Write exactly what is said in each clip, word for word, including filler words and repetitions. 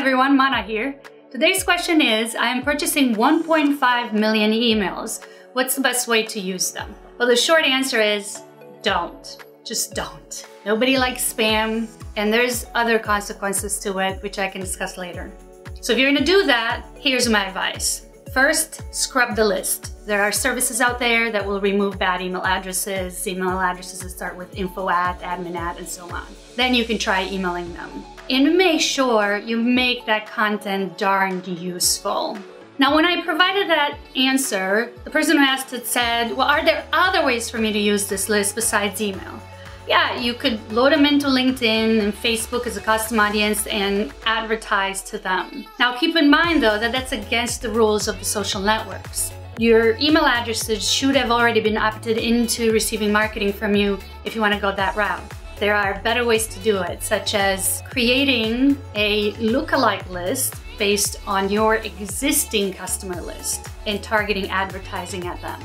everyone, Mana here. Today's question is, I am purchasing one point five million emails. What's the best way to use them? Well, the short answer is don't. Just don't. Nobody likes spam, and there's other consequences to it, which I can discuss later. So if you're gonna do that, here's my advice. First, scrub the list. There are services out there that will remove bad email addresses, email addresses that start with info at, admin at, and so on. Then you can try emailing them. And make sure you make that content darned useful. Now, when I provided that answer, the person who asked it said, well, are there other ways for me to use this list besides email? Yeah, you could load them into LinkedIn and Facebook as a custom audience and advertise to them. Now keep in mind though that that's against the rules of the social networks. Your email addresses should have already been opted into receiving marketing from you if you want to go that route. There are better ways to do it, such as creating a lookalike list based on your existing customer list and targeting advertising at them.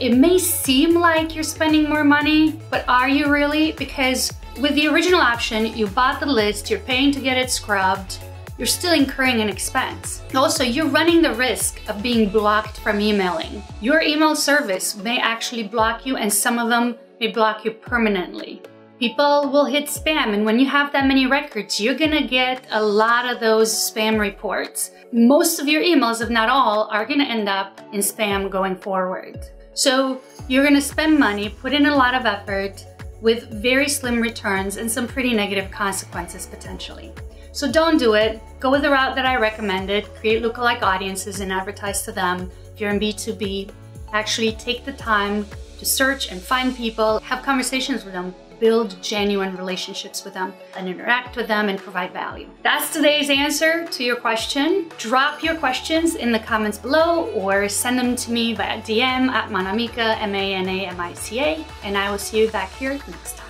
It may seem like you're spending more money, but are you really? Because with the original option, you bought the list, you're paying to get it scrubbed, you're still incurring an expense. Also, you're running the risk of being blocked from emailing. Your email service may actually block you, and some of them may block you permanently. People will hit spam, and when you have that many records, you're gonna get a lot of those spam reports. Most of your emails, if not all, are gonna end up in spam going forward. So you're gonna spend money, put in a lot of effort with very slim returns and some pretty negative consequences potentially. So don't do it. Go with the route that I recommended, create lookalike audiences and advertise to them. If you're in B two B, actually take the time to search and find people, have conversations with them, build genuine relationships with them, and interact with them and provide value. That's today's answer to your question. Drop your questions in the comments below or send them to me via D M at Manamica, M A N A M I C A, and I will see you back here next time.